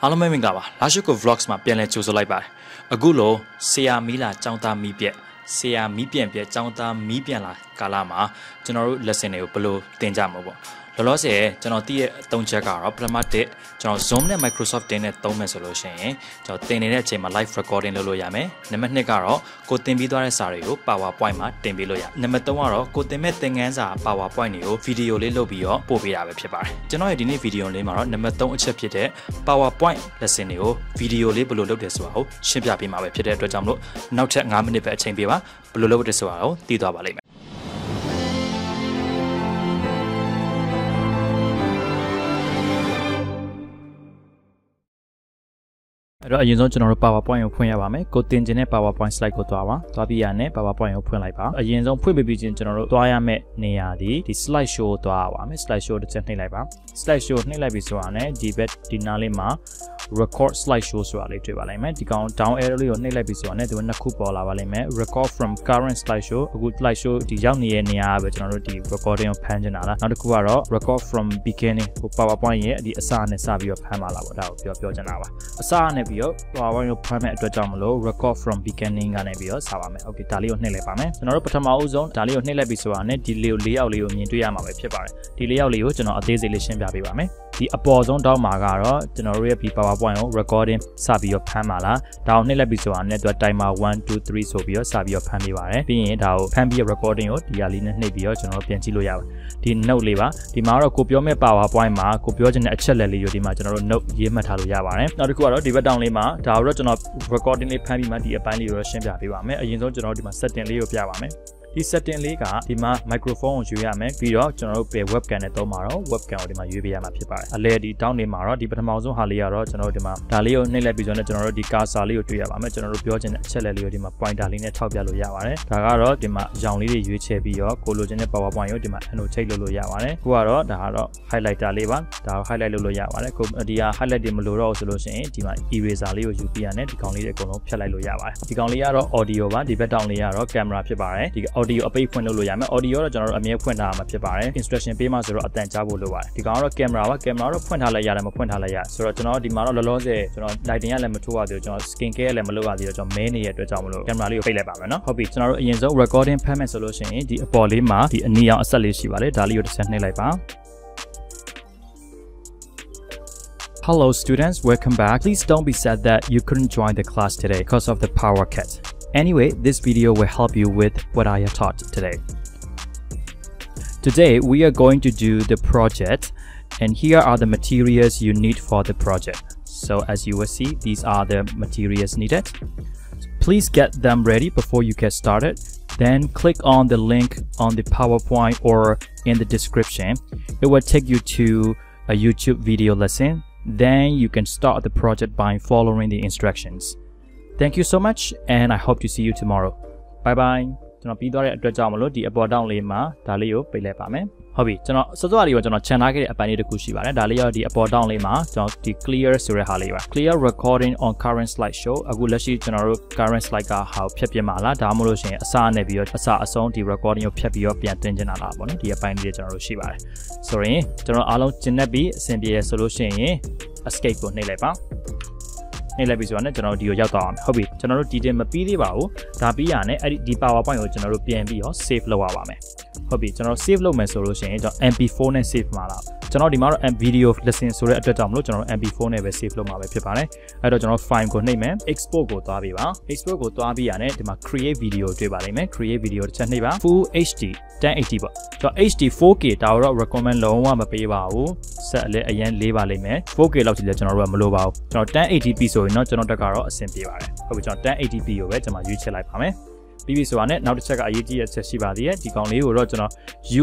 Hello, my name is Gaba. Lashiko vlogs ma pian le choose like bar. Agulo sea mila chanta mi pie, sea mi pian pie chanta mi pian la kalama. General lesson e upload tenjamobo. Lolo se general tie tong chaka or plamate. General Zoom ne Microsoft tene tong me solution. General tene ne chema live recording lolo yame. Nemet ne karo ko ten bidware sareo PowerPoint ma ten bilo ya. Nemet tomaro ko teme tenganza PowerPoint ne video le lobio po pira be phit bar. General di ne video le maro nemet tong achet phit de PowerPoint lesson video le blo load de so shin pya pi ma be phit de atwa jam lo nauk that 5 minute be a chain pi ba blo load de so a lo ti twa ba lai ma. Ro ayin so chano PowerPoint ko phwin ya ba mai ko tin chin ne PowerPoint slide ko twa ba twa pi ya ne PowerPoint ko phwin lai ba ayin so phwin pi chin chano twa ya mai ne ya di slide show twa ba mai slide show de chin nei lai ba slide show nei lai pi so ya ne di bet di na le ma record slide show so ya le twa ba lai mai di kaung down arrow le yo nei lai pi so ya ne di na khu paw la ba lai mai record from current slide show aku slide show di yauk ni ye ne ya ba chano di recording of phan chin na la naw taku ka ro record from beginning ko PowerPoint ye di asa ne sa pi yo phan ma la ba da ko pyo chin na ba asa ne PowerPoint format atwa jam lo record from beginning ga ne bi yo sa ba mai okay da le yo hnet lai ba mai chano ro pathama au song da le yo hnet lai bi so ya ne di le yo layout le yo myin twei ya ma ba phit ba de di layout le yo chano a thei sei le shin pya pi ba mai di apor song down ma ga ro chano ro ye bi PowerPoint ko recording sa bi yo phan ma la da o hnet lai bi so ya ne atwa timer 1 2 3 so bi yo sa bi yo phan pi ba de yin da o phan pi recording yo di ya le ne hnet bi yo chano pyan chi lo ya ba di note le ba di ma ro ko pyo mai PowerPoint ma ko pyo chin ne achet le le yo di ma chano ro note ye mat tha lo ya ba de naw taku ka ro di ba le ma da ro chano recording le phan pi ma di apai le ro shin pya pi ba mai ayin so chano di ma setting le yo pya ba mai di setting le ka di ma microphone ko yu ya mai pi ro chano pe webcam ne taw ma ro webcam ko di ma yu pi ya ma phit ba de a le di down ne ma ro di pathamao song ha le ya ro chano di ma da le yo nei lai pi so ne chano ro di cursor le yo twi ya ba mai chano ro pyo chin ne achet le le yo di ma pointer le ne thok pya lo ya ba de da ka ro di ma yaung le de yue che pi ro ko lo chin ne PowerPoint yo di ma anno chait lo lo ya ba de ko ka ro da ha ro highlighter le ba da highlight lo lo ya ba de ko di ya highlight de ma lo ro so lo chin di ma eraser le yo yu pi ya ne di kaung le de akon lo phit lai lo ya ba de di kaung le ya ro audio ba di back down le ya ro camera phit ba de di audio အပိတ်ဖွင့်လို့ရမယ်။ audio တော့ကျွန်တော်တို့အမြဲဖွင့်ထားမှာဖြစ်ပါတယ်။ instruction ပေးမှဆိုတော့အတန်ကြားဖို့လိုပါတယ်။ဒီကောင်ကတော့ camera ပါ။ camera တော့ဖွင့်ထားလိုက်ရတယ်မဖွင့်ထားလိုက်ရ။ဆိုတော့ကျွန်တော်ဒီမှာတော့လောလောဆယ်ကျွန်တော် lighting ကလည်းမထိုးရသေးဘူး။ကျွန်တော် skin care ကလည်းမလုပ်ရသေးတော့ကျွန်တော် main နေရတဲ့အတွက်ကြောင့်မလို့ camera လေးကိုပိတ်လိုက်ပါမယ်နော်။ဟုတ်ပြီကျွန်တော်တို့အရင်ဆုံး recording format ဆိုလို့ရှိရင်ဒီအပေါ်လေးမှာဒီအနီရောင်အဆက်လေးရှိပါတယ်။ဒါလေးကိုတစ်ချက်နှိပ်လိုက်ပါ။ Hello students, welcome back. Please don't be sad that you couldn't join the class today because of the power cut. Anyway, this video will help you with what I have taught today. Today, we are going to do the project, and here are the materials you need for the project. So as you will see, these are the materials needed. Please get them ready before you get started. Then click on the link on the PowerPoint or in the description. It will take you to a YouTube video lesson. Then you can start the project by following the instructions. Thank you so much, and I hope to see you tomorrow. Bye bye. ကျွန်တော်ပြီးသွားတဲ့အတွက်ကြောင့်မလို့ဒီ abort down လေးမှာဒါလေးကိုပိတ်လိုက်ပါမယ်။ဟုတ်ပြီကျွန်တော်စောစောလေးကကျွန်တော်ခြံထားခဲ့တဲ့အပိုင်းလေးတစ်ခုရှိပါတယ်။ဒါလေးရောဒီ abort down လေးမှာကျွန်တော်ဒီ clear ဆိုတဲ့ဟာလေးပါ။ clear recording on current slide show အခုလက်ရှိကျွန်တော်တို့ current slide ကဟာကိုဖြတ်ပြမှာလားဒါမှမဟုတ်ရှင်အစနဲ့ပြီးတော့အစအဆုံးဒီ recording ကိုဖြတ်ပြီးတော့ပြန်တင်ချင်တာလားပေါ့နော်ဒီအပိုင်းလေးကျွန်တော်တို့ရှိပါတယ်။ဆိုရင်ကျွန်တော်အားလုံးကျင့်တတ်ပြီးအဆင်ပြေရဆိုလို့ရှိရင် escape ကိုနှိပ်လိုက်ပါ။နေ့လိုက်ပြီဆိုတော့ねကျွန်တော်ဒီကိုရောက်သွားအောင်ဟုတ်ပြီကျွန်တော်တို့ဒီတင်မပြီးသေးပါဘူးဒါပြီးရနဲ့အဲ့ဒီ PowerPoint ကိုကျွန်တော်တို့ပြန်ပြီးတော့ save လုပ်ရပါမယ်ဟုတ်ပြီကျွန်တော် save လုပ်မယ်ဆိုလို့ရှိရင်ကျွန်တော် MP4 နဲ့ save မှာလားကျွန်တော်ဒီမှာတော့ video lesson ဆိုတဲ့အတွက်ကြောင့်မလို့ကျွန်တော် MP4 နဲ့ပဲ save လုပ်မှာပဲဖြစ်ပါတယ်အဲ့တော့ကျွန်တော် file ကိုနှိပ်မယ် export ကိုသွားပြီးပါ export ကိုသွားပြီးရနဲ့ဒီမှာ create video တွေ့ပါလိမ့်မယ် create video တစ်ချက်နှိပ်ပါ full HD 1080ပေါ့ကျွန်တော် HD 4K ဒါတော့ recommend လုံးဝမပေးပါဘူးဆက်လည်းအရင်လေးပါလိမ့်မယ် 4K လောက်ကြည့်လဲကျွန်တော်တို့ကမလိုပါဘူးကျွန်တော် 1080p ဆိုရင်တော့ကျွန်တော်တက်ကတော့အဆင်ပြေပါတယ်ဟုတ်ပြီကျွန်တော် 1080p ကိုပဲကျွန်မရွေးချယ်လိုက်ပါမယ်ပြီးပြီဆိုတာနဲ့နောက်တစ်ချက်ကအရေးကြီးတဲ့အချက်ရှိပါသေးတယ်ဒီကောင်လေးကိုတော့ကျွန်တော်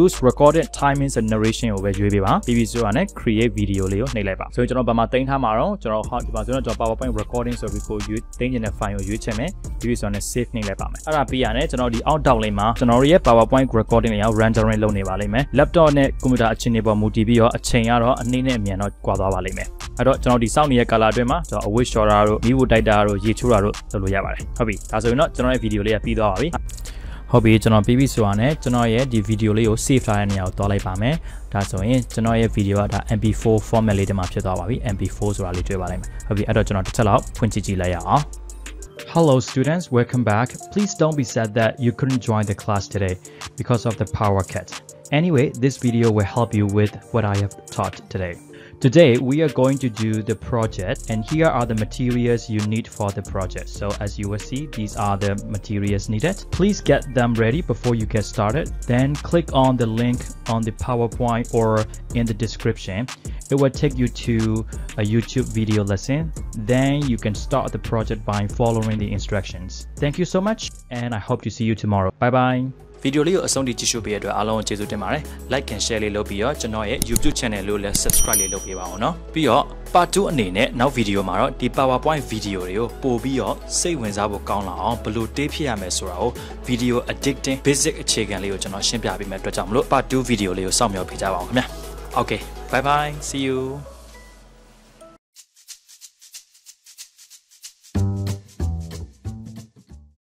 use recorded timings and narration ကိုပဲရွေးပေးပါပြီးပြီဆိုတာနဲ့ create video လေးကိုနှိပ်လိုက်ပါဆိုရင်ကျွန်တော်ဘာမှတင်ထားမှာတော့ကျွန်တော်ဒီမှာဆိုတော့ကျွန်တော် PowerPoint recording ဆိုပြီးကိုရွေးတင်နေတဲ့ file ကိုရွေးချယ်မယ်ပြီးပြီဆိုတာနဲ့ save နှိပ်လိုက်ပါမယ်အဲ့ဒါပြီးရနဲ့ကျွန်တော်ဒီ outdown လေးမှာကျွန်တော်ရဲ့ PowerPoint recording လေးကို rendering လုပ်နေပါလိမ့်မယ် laptop နဲ့ computer အချင်းတွေပေါ်မူတည်ပြီးတော့အချိန်ကတော့အနည်းနဲ့အမြန်တော့ကွာသွားပါလိမ့်မယ်အဲ့တော့ကျွန်တော်ဒီစောင့်နေတဲ့ color အတွင်းမှာကျွန်တော် away shorter တို့ view tighter တို့ရေချိုးတာတို့လုပ်လို့ရပါတယ်ဟုတ်ပြီဒါဆိုရင်တော့ကျွန်တော်ရဲ့ video လေးကပြီးသွားပါပြီ Hobby channel PB Suane, channel ye the video leo save la ni auto lai pa me. Da so yin channel ye video da MP4 format le de ma phit twa ba bi. MP4 so la le twai ba lai ma. Hobby at channel tit la phwin chi chi lai ya a. Hello students, welcome back. Please don't be sad that you couldn't join the class today because of the power cut. Anyway, this video will help you with what I have taught today. Today we are going to do the project, and here are the materials you need for the project. So as you will see, these are the materials needed. Please get them ready before you get started. Then click on the link on the PowerPoint or in the description. It will take you to a YouTube video lesson. Then you can start the project by following the instructions. Thank you so much, and I hope to see you tomorrow. Bye bye. Video leo asong di chishu be do along jesu de mare like and share le lo pi yo channel ye YouTube channel lo le subscribe le lo pi ba aw no pi yo part 2 ane ne now video ma ro di PowerPoint video ryo po pi yo sai win sa bo kaung la aw blo te phit ya mae so ra o video addicting basic achekan le yo channel shin pya pi mae twat jaw mlo part 2 video le yo saw myo phi ja ba aw khmya. Okay, bye bye, see you.